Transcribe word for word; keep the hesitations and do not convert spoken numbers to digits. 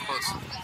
real close.